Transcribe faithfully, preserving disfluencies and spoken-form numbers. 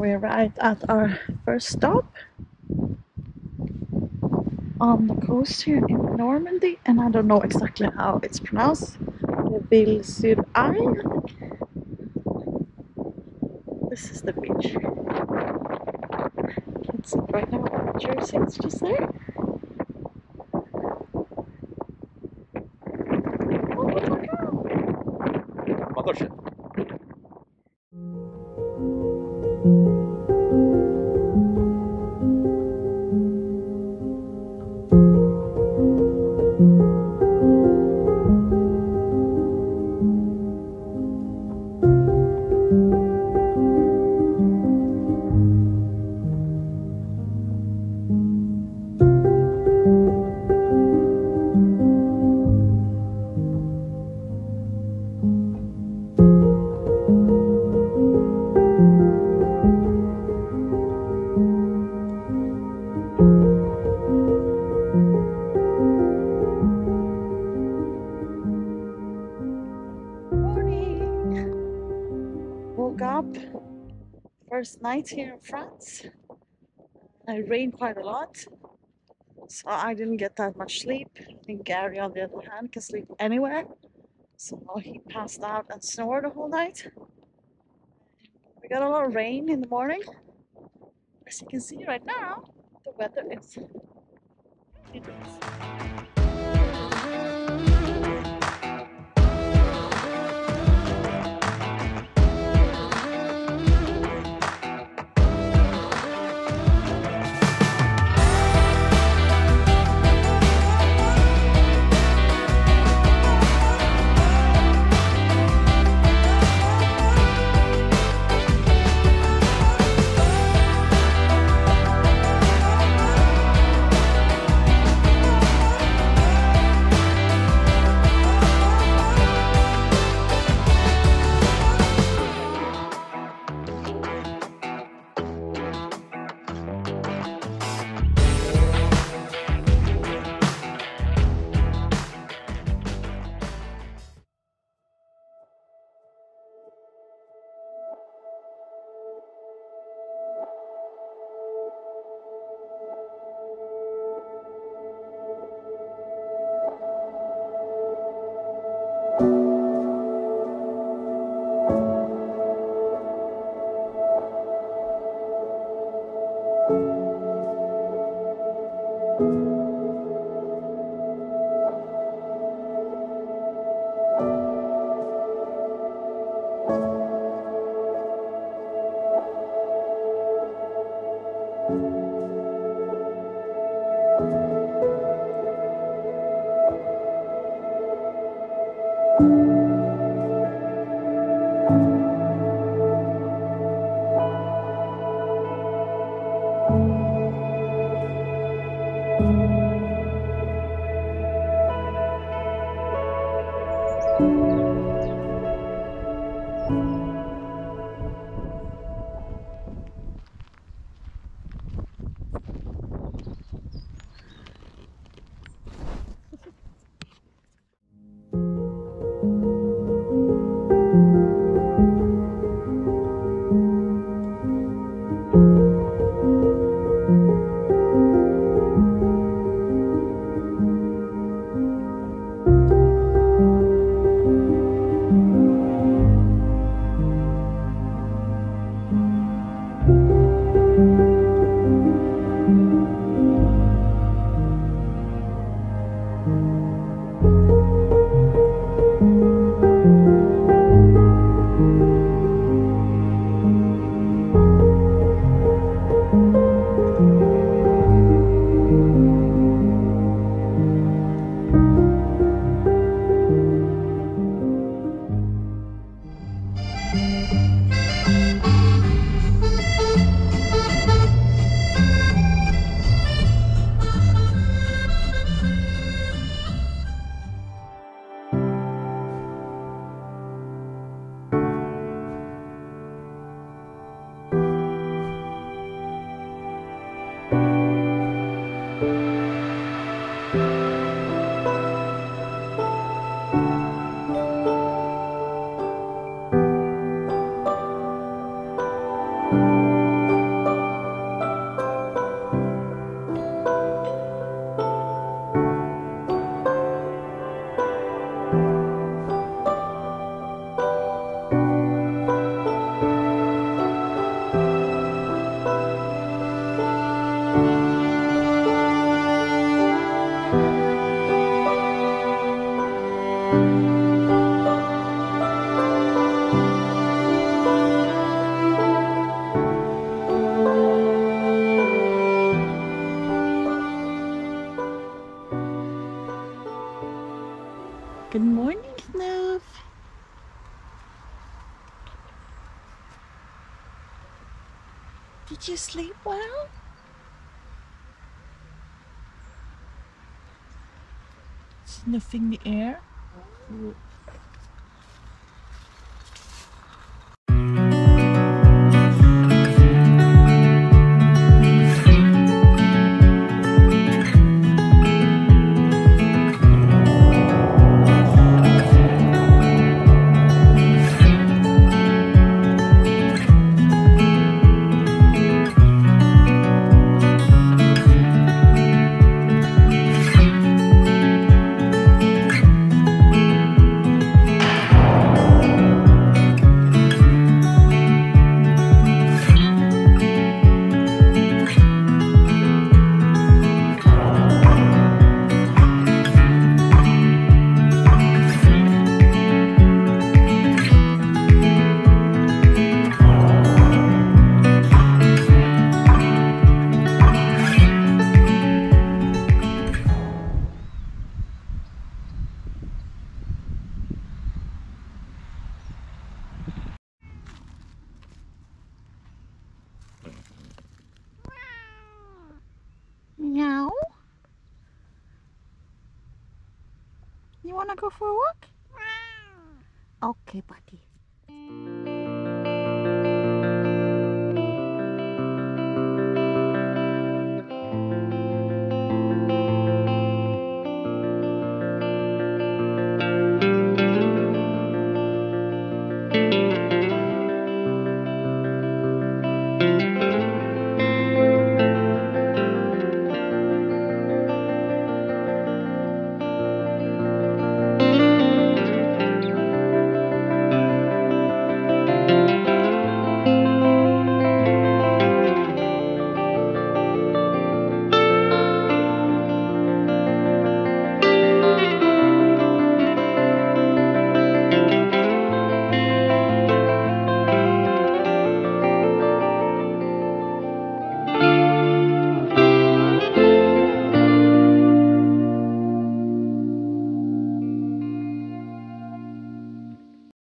we arrived at our first stop on the coast here in Normandy, and I don't know exactly how it's pronounced. The Ville sur Aire. This is the beach. I can't see right now what the jersey is just there. First night here in France. It rained quite a lot, so I didn't get that much sleep. I think Gary, on the other hand, can sleep anywhere, so he passed out and snored the whole night. We got a lot of rain in the morning. As you can see right now, the weather is ridiculous. Thank you. Good morning, Snoof. Did you sleep well? Sniffing the air. Ooh. You wanna go for a walk? Okay, buddy.